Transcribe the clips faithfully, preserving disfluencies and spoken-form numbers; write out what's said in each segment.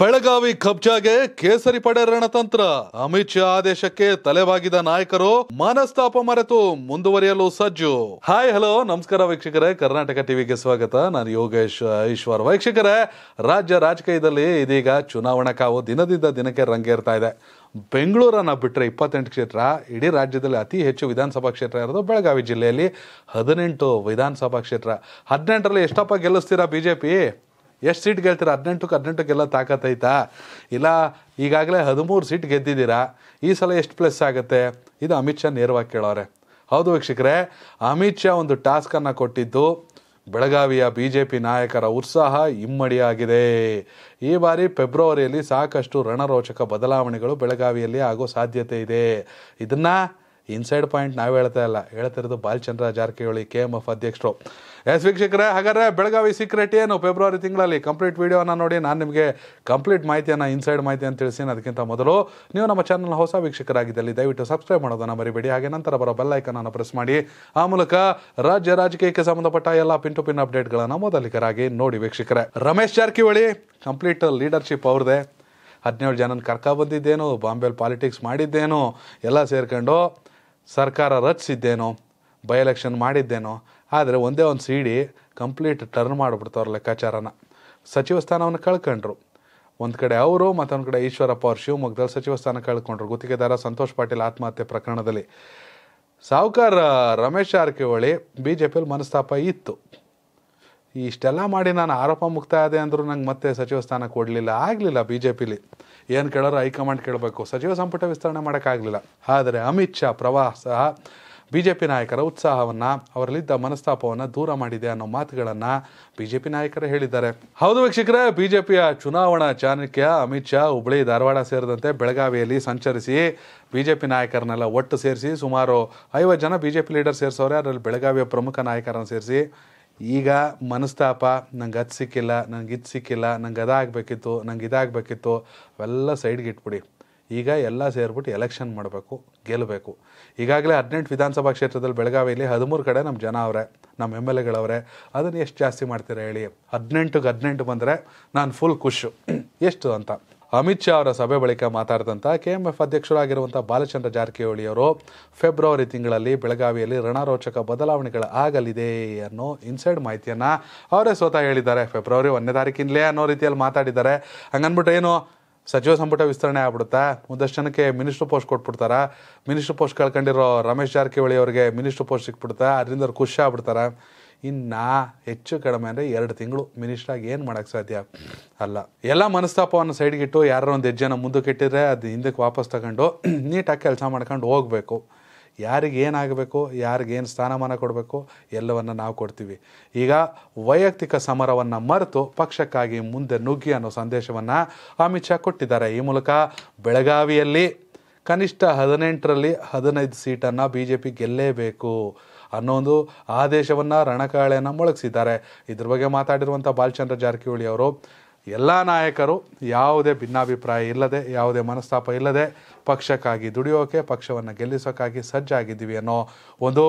ಬೆಳಗಾವಿ ಕಬ್ಜಾಗೆ ಕೇಸರಿ ಪಡೆ ರಣತಂತ್ರ ಅಮಿತ್ ಶಾ ಆದೇಶಕ್ಕೆ ತಲೆಬಾಗಿದ ನಾಯಕರು ಮನಸ್ತಾಪ ಮರೆತು ಮುಂದುವರಿಯಲು ಸಜ್ಜು. ಹಾಯ್ ಹಲೋ ನಮಸ್ಕಾರ ವೀಕ್ಷಕರೇ, ಕರ್ನಾಟಕ ಟಿವಿಗೆ ಸ್ವಾಗತ. ನಾನು ಯೋಗೇಶ್ ಈಶ್ವರ್. ವೀಕ್ಷಕರೇ, ರಾಜ್ಯ ರಾಜಕೀಯದಲ್ಲಿ ಇದೀಗ ಚುನಾವಣಾ ಕಾವು ದಿನದಿಂದ ದಿನಕ್ಕೆ ರಂಗೇರ್ತಾ ಇದೆ. ಬೆಂಗಳೂರನ್ನ ಬಿಟ್ಟರೆ ಇಪ್ಪತ್ತೆಂಟು ಕ್ಷೇತ್ರ, ಇಡೀ ರಾಜ್ಯದಲ್ಲಿ ಅತಿ ಹೆಚ್ಚು ವಿಧಾನಸಭಾ ಕ್ಷೇತ್ರ ಇರೋದು ಬೆಳಗಾವಿ ಜಿಲ್ಲೆಯಲ್ಲಿ ಹದಿನೆಂಟು ವಿಧಾನಸಭಾ ಕ್ಷೇತ್ರ. ಹದಿನೆಂಟರಲ್ಲಿ ಎಷ್ಟಪ್ಪ ಗೆಲ್ಲಿಸ್ತೀರಾ ಬಿಜೆಪಿ? ಎಷ್ಟು ಸೀಟ್ ಗೆಲ್ತೀರಾ? ಹದಿನೆಂಟಕ್ಕೆ ಹದಿನೆಂಟು ಗೆಲ್ಲ ತಾಕತ್ತೈತಾ? ಇಲ್ಲ, ಈಗಾಗಲೇ ಹದಿಮೂರು ಸೀಟ್ ಗೆದ್ದಿದ್ದೀರಾ, ಈ ಸಲ ಎಷ್ಟು ಪ್ಲಸ್ ಆಗುತ್ತೆ? ಇದು ಅಮಿತ್ ಶಾ ನೇರವಾಗಿ ಕೇಳೋರೆ. ಹೌದು ವೀಕ್ಷಕರೇ, ಅಮಿತ್ ಶಾ ಒಂದು ಟಾಸ್ಕನ್ನು ಕೊಟ್ಟಿದ್ದು, ಬೆಳಗಾವಿಯ ಬಿ ಜೆ ಪಿ ನಾಯಕರ ಉತ್ಸಾಹ ಇಮ್ಮಡಿಯಾಗಿದೆ. ಈ ಬಾರಿ ಫೆಬ್ರವರಿಯಲ್ಲಿ ಸಾಕಷ್ಟು ರಣರೋಚಕ ಬದಲಾವಣೆಗಳು ಬೆಳಗಾವಿಯಲ್ಲಿ ಆಗೋ ಸಾಧ್ಯತೆ ಇದೆ. ಇದನ್ನು ಇನ್ಸೈಡ್ ಪಾಯಿಂಟ್ ನಾವು ಹೇಳ್ತಾ ಇಲ್ಲ, ಹೇಳ್ತಿರೋದು Balachandra Jarkiholi, K M F ಅಧ್ಯಕ್ಷರು. ಎಸ್ ವೀಕ್ಷಕರೇ, ಹಾಗಾದರೆ ಬೆಳಗಾವಿ ಸೀಕ್ರೆಟ್ ಏನು ಫೆಬ್ರವರಿ ತಿಂಗಳಲ್ಲಿ? ಕಂಪ್ಲೀಟ್ ವಿಡಿಯೋನ ನೋಡಿ, ನಾನು ನಿಮಗೆ ಕಂಪ್ಲೀಟ್ ಮಾಹಿತಿಯನ್ನು, ಇನ್ಸೈಡ್ ಮಾಹಿತಿಯನ್ನು ತಿಳಿಸ್ತೀನಿ. ಅದಕ್ಕಿಂತ ಮೊದಲು ನೀವು ನಮ್ಮ ಚಾನಲ್ನ ಹೊಸ ವೀಕ್ಷಕರಾಗಿದ್ದಲ್ಲಿ ದಯವಿಟ್ಟು ಸಬ್ಸ್ಕ್ರೈಬ್ ಮಾಡೋದನ್ನು ಮರಿಬೇಡಿ. ಹಾಗೆ ನಂತರ ಬರೋ ಬೆಲ್ ಐಕನನ್ನು ಪ್ರೆಸ್ ಮಾಡಿ. ಆ ಮೂಲಕ ರಾಜ್ಯ ರಾಜಕೀಯಕ್ಕೆ ಸಂಬಂಧಪಟ್ಟ ಎಲ್ಲ ಪಿನ್ ಟು ಪಿನ್ ಅಪ್ಡೇಟ್ಗಳನ್ನು ಮೊದಲಿಗರಾಗಿ ನೋಡಿ ವೀಕ್ಷಕರೇ. ರಮೇಶ್ ಜಾರಕಿಹೊಳಿ ಕಂಪ್ಲೀಟ್ ಲೀಡರ್ಶಿಪ್ ಅವ್ರದೇ. ಹದಿನೇಳು ಜನನ ಕರ್ಕ ಬಂದಿದ್ದೇನು, ಬಾಂಬೆಲಿ ಪಾಲಿಟಿಕ್ಸ್ ಮಾಡಿದ್ದೇನು, ಎಲ್ಲ ಸೇರ್ಕೊಂಡು ಸರ್ಕಾರ ರಚಿಸಿದ್ದೇನೋ, ಬೈ ಎಲೆಕ್ಷನ್ ಮಾಡಿದ್ದೇನೋ, ಆದರೆ ಒಂದೇ ಒಂದು ಸೀಡಿ ಕಂಪ್ಲೀಟ್ ಟರ್ನ್ ಮಾಡಿಬಿಡ್ತವ್ರ ಲೆಕ್ಕಾಚಾರನ. ಸಚಿವ ಸ್ಥಾನವನ್ನು ಕಳ್ಕೊಂಡ್ರು ಒಂದು ಕಡೆ ಅವರು, ಮತ್ತೊಂದು ಕಡೆ ಈಶ್ವರಪ್ಪ ಅವರು ಶಿವಮೊಗ್ಗದಲ್ಲಿ ಸಚಿವ ಸ್ಥಾನ ಕಳ್ಕೊಂಡ್ರು ಗುತ್ತಿಗೆದಾರ ಸಂತೋಷ್ ಪಾಟೀಲ್ ಆತ್ಮಹತ್ಯೆ ಪ್ರಕರಣದಲ್ಲಿ. ಸಾವುಕಾರ ರಮೇಶ್ ಜಾರಕಿಹೊಳಿ ಬಿ ಜೆ ಪಿಯಲ್ಲಿ ಮನಸ್ತಾಪ ಇತ್ತು. ಇಷ್ಟೆಲ್ಲ ಮಾಡಿ ನಾನು ಆರೋಪ ಮುಕ್ತಾಯ ಅದೇ ಅಂದರೂ ನಂಗೆ ಮತ್ತೆ ಸಚಿವ ಸ್ಥಾನ ಕೊಡಲಿಲ್ಲ, ಆಗಲಿಲ್ಲ. ಬಿ ಜೆ ಪಿಲಿ ಏನು ಕೇಳೋರು ಹೈಕಮಾಂಡ್ ಕೇಳಬೇಕು, ಸಚಿವ ಸಂಪುಟ ವಿಸ್ತರಣೆ ಮಾಡೋಕ್ಕಾಗಲಿಲ್ಲ. ಆದರೆ ಅಮಿತ್ ಶಾ ಪ್ರವಾಸ ಬಿ ಜೆ ಪಿ ನಾಯಕರ ಉತ್ಸಾಹವನ್ನು, ಅವರಲ್ಲಿದ್ದ ಮನಸ್ತಾಪವನ್ನು ದೂರ ಮಾಡಿದೆ ಅನ್ನೋ ಮಾತುಗಳನ್ನು ಬಿ ಜೆ ಪಿ ನಾಯಕರು ಹೇಳಿದ್ದಾರೆ. ಹೌದು ವೀಕ್ಷಕರೇ, ಬಿ ಜೆ ಪಿಯ ಚುನಾವಣಾ ಚಾಣಕ್ಯ ಅಮಿತ್ ಶಾ ಹುಬ್ಳಿ, ಧಾರವಾಡ ಸೇರಿದಂತೆ ಬೆಳಗಾವಿಯಲ್ಲಿ ಸಂಚರಿಸಿ ಬಿ ಜೆ ಪಿ ನಾಯಕರನ್ನೆಲ್ಲ ಒಟ್ಟು ಸೇರಿಸಿ ಸುಮಾರು ಐವತ್ತು ಜನ ಬಿ ಜೆ ಪಿ ಲೀಡರ್ ಸೇರಿಸೋರೆ. ಅದರಲ್ಲಿ ಬೆಳಗಾವಿಯ ಪ್ರಮುಖ ನಾಯಕರನ್ನು ಸೇರಿಸಿ ಈಗ ಮನಸ್ತಾಪ, ನಂಗೆ ಅದು ಸಿಕ್ಕಿಲ್ಲ, ನಂಗೆ ಇದು ಸಿಕ್ಕಿಲ್ಲ, ನಂಗೆ ಅದಾಗಬೇಕಿತ್ತು, ನಂಗೆ ಇದಾಗಬೇಕಿತ್ತು, ಅವೆಲ್ಲ ಸೈಡ್ಗೆ ಇಟ್ಬಿಡಿ. ಈಗ ಎಲ್ಲ ಸೇರಿಬಿಟ್ಟು ಎಲೆಕ್ಷನ್ ಮಾಡಬೇಕು, ಗೆಲ್ಲಬೇಕು. ಈಗಾಗಲೇ ಹದಿನೆಂಟು ವಿಧಾನಸಭಾ ಕ್ಷೇತ್ರದಲ್ಲಿ ಬೆಳಗಾವಿಯಲ್ಲಿ ಹದಿಮೂರು ಕಡೆ ನಮ್ಮ ಜನ ಅವರೇ, ನಮ್ಮ ಎಮ್ ಎಲ್ ಎಗಳವರೇ. ಅದನ್ನು ಎಷ್ಟು ಜಾಸ್ತಿ ಮಾಡ್ತೀರಾ ಹೇಳಿ? ಹದಿನೆಂಟಕ್ಕೆ ಹದಿನೆಂಟು ಬಂದರೆ ನಾನು ಫುಲ್ ಖುಷು. ಎಷ್ಟು ಅಂತ ಅಮಿತ್ ಶಾ ಅವರ ಸಭೆ ಬಳಿಕ ಮಾತಾಡಿದಂಥ ಕೆ ಎಮ್ ಎಫ್ ಅಧ್ಯಕ್ಷರಾಗಿರುವಂಥ ಬಾಲಚಂದ್ರ ಜಾರಕಿಹೊಳಿ ಅವರು ಫೆಬ್ರವರಿ ತಿಂಗಳಲ್ಲಿ ಬೆಳಗಾವಿಯಲ್ಲಿ ರಣರೋಚಕ ಬದಲಾವಣೆಗಳು ಆಗಲಿದೆ ಅನ್ನೋ ಇನ್ಸೈಡ್ ಮಾಹಿತಿಯನ್ನು ಅವರೇ ಸ್ವತಃ ಹೇಳಿದ್ದಾರೆ. ಫೆಬ್ರವರಿ ಒಂದನೇ ತಾರೀಕಿನಲ್ಲೇ ಅನ್ನೋ ರೀತಿಯಲ್ಲಿ ಮಾತಾಡಿದ್ದಾರೆ. ಹಂಗನ್ಬಿಟ್ಟು ಏನು ಸಚಿವ ಸಂಪುಟ ವಿಸ್ತರಣೆ ಆಗ್ಬಿಡುತ್ತಾ? ಒಂದಷ್ಟು ಜನಕ್ಕೆ ಮಿನಿಸ್ಟ್ರ್ ಪೋಸ್ಟ್ ಕೊಟ್ಬಿಡ್ತಾರಾ? ಮಿನಿಸ್ಟ್ರ್ ಪೋಸ್ಟ್ ಕಳ್ಕೊಂಡಿರೋ ರಮೇಶ್ ಜಾರಕಿಹೊಳಿ ಅವ್ರಿಗೆ ಮಿನಿಸ್ಟ್ರ್ ಪೋಸ್ಟ್ ಸಿಕ್ಬಿಡ್ತಾ? ಅದರಿಂದ ಅವ್ರು ಖುಷಿ ಆಗ್ಬಿಡ್ತಾರ? ಇನ್ನು ಹೆಚ್ಚು ಕಡಿಮೆ ಅಂದರೆ ಎರಡು ತಿಂಗಳು ಮಿನಿಸ್ಟ್ರಾಗಿ ಏನು ಮಾಡೋಕ್ಕೆ ಸಾಧ್ಯ? ಅಲ್ಲ, ಎಲ್ಲ ಮನಸ್ತಾಪವನ್ನು ಸೈಡ್ಗಿಟ್ಟು ಯಾರೋ ಒಂದು ಹೆಜ್ಜೆನ ಮುಂದಕ್ಕೆ ಇಟ್ಟಿದ್ರೆ ಅದು ಹಿಂದಕ್ಕೆ ವಾಪಸ್ ತಗೊಂಡು ನೀಟಾಗಿ ಕೆಲಸ ಮಾಡ್ಕೊಂಡು ಹೋಗಬೇಕು. ಯಾರಿಗೇನಾಗಬೇಕು, ಯಾರಿಗೇನು ಸ್ಥಾನಮಾನ ಕೊಡಬೇಕು, ಎಲ್ಲವನ್ನು ನಾವು ಕೊಡ್ತೀವಿ. ಈಗ ವೈಯಕ್ತಿಕ ಸಮರವನ್ನು ಮರೆತು ಪಕ್ಷಕ್ಕಾಗಿ ಮುಂದೆ ನುಗ್ಗಿ ಅನ್ನೋ ಸಂದೇಶವನ್ನು ಅಮಿತ್ ಶಾ ಕೊಟ್ಟಿದ್ದಾರೆ. ಈ ಮೂಲಕ ಬೆಳಗಾವಿಯಲ್ಲಿ ಕನಿಷ್ಠ ಹದಿನೆಂಟರಲ್ಲಿ ಹದಿನೈದು ಸೀಟನ್ನು ಬಿ ಜೆ ಪಿ ಗೆಲ್ಲೇಬೇಕು ಅನ್ನೋದು ಆದೇಶವನ್ನು, ರಣಕಾಳೆಯನ್ನು ಮೊಳಗಿಸಿದ್ದಾರೆ. ಇದ್ರ ಬಗ್ಗೆ ಮಾತಾಡಿರುವಂಥ ಬಾಲಚಂದ್ರ ಜಾರಕಿಹೊಳಿ ಅವರು ಎಲ್ಲ ನಾಯಕರು ಯಾವುದೇ ಭಿನ್ನಾಭಿಪ್ರಾಯ ಇಲ್ಲದೆ, ಯಾವುದೇ ಮನಸ್ತಾಪ ಇಲ್ಲದೆ ಪಕ್ಷಕ್ಕಾಗಿ ದುಡಿಯೋಕೆ, ಪಕ್ಷವನ್ನು ಗೆಲ್ಲಿಸೋಕ್ಕಾಗಿ ಸಜ್ಜಾಗಿದ್ದೀವಿ ಅನ್ನೋ ಒಂದು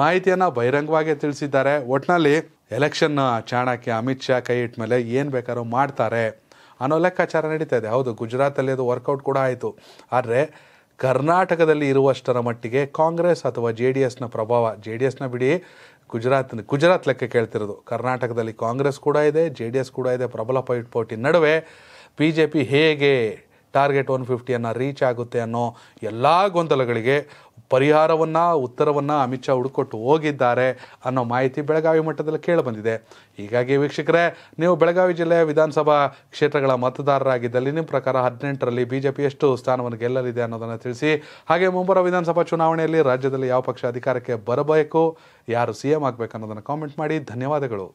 ಮಾಹಿತಿಯನ್ನು ಬಹಿರಂಗವಾಗಿ ತಿಳಿಸಿದ್ದಾರೆ. ಒಟ್ಟಿನಲ್ಲಿ ಎಲೆಕ್ಷನ್ ಚಾಣಕ್ಯ ಅಮಿತ್ ಶಾ ಕೈ ಇಟ್ಟ ಮೇಲೆ ಏನು ಬೇಕಾದ್ರೂ ಮಾಡ್ತಾರೆ ಅನ್ನೋ ಲೆಕ್ಕಾಚಾರ ನಡೀತಾ ಇದೆ. ಹೌದು, ಗುಜರಾತಲ್ಲಿ ಅದು ವರ್ಕೌಟ್ ಕೂಡ ಆಯಿತು. ಆದರೆ ಕರ್ನಾಟಕದಲ್ಲಿ ಇರುವಷ್ಟರ ಮಟ್ಟಿಗೆ ಕಾಂಗ್ರೆಸ್ ಅಥವಾ ಜೆ ಡಿ ಎಸ್ನ ಪ್ರಭಾವ, ಜೆ ಡಿ ಎಸ್ನ ಬಿಡಿ, ಗುಜರಾತ್ ಗುಜರಾತ್ ಲೆಕ್ಕ ಕೇಳ್ತಿರೋದು, ಕರ್ನಾಟಕದಲ್ಲಿ ಕಾಂಗ್ರೆಸ್ ಕೂಡ ಇದೆ, ಜೆ ಡಿ ಎಸ್ ಕೂಡ ಇದೆ. ಪ್ರಬಲ ಪೈಪೋಟಿ ನಡುವೆ ಬಿ ಜೆ ಪಿ ಹೇಗೆ ಟಾರ್ಗೆಟ್ ಒನ್ ಫಿಫ್ಟಿಯನ್ನು ರೀಚ್ ಆಗುತ್ತೆ ಅನ್ನೋ ಎಲ್ಲ ಗೊಂದಲಗಳಿಗೆ ಪರಿಹಾರವನ್ನು, ಉತ್ತರವನ್ನು ಅಮಿತ್ ಶಾ ಹುಡುಕೊಟ್ಟು ಹೋಗಿದ್ದಾರೆ ಅನ್ನೋ ಮಾಹಿತಿ ಬೆಳಗಾವಿ ಮಟ್ಟದಲ್ಲಿ ಕೇಳಿಬಂದಿದೆ. ಹೀಗಾಗಿ ವೀಕ್ಷಕರೇ, ನೀವು ಬೆಳಗಾವಿ ಜಿಲ್ಲೆಯ ವಿಧಾನಸಭಾ ಕ್ಷೇತ್ರಗಳ ಮತದಾರರಾಗಿದ್ದಲ್ಲಿ ನಿಮ್ಮ ಪ್ರಕಾರ ಹದಿನೆಂಟರಲ್ಲಿ ಬಿ ಜೆ ಪಿ ಎಷ್ಟು ಸ್ಥಾನವನ್ನು ಗೆಲ್ಲಲಿದೆ ಅನ್ನೋದನ್ನು ತಿಳಿಸಿ. ಹಾಗೆ ಮುಂಬರುವ ವಿಧಾನಸಭಾ ಚುನಾವಣೆಯಲ್ಲಿ ರಾಜ್ಯದಲ್ಲಿ ಯಾವ ಪಕ್ಷ ಅಧಿಕಾರಕ್ಕೆ ಬರಬೇಕು, ಯಾರು ಸಿ ಎಂ ಆಗಬೇಕು ಅನ್ನೋದನ್ನು ಕಾಮೆಂಟ್ ಮಾಡಿ. ಧನ್ಯವಾದಗಳು.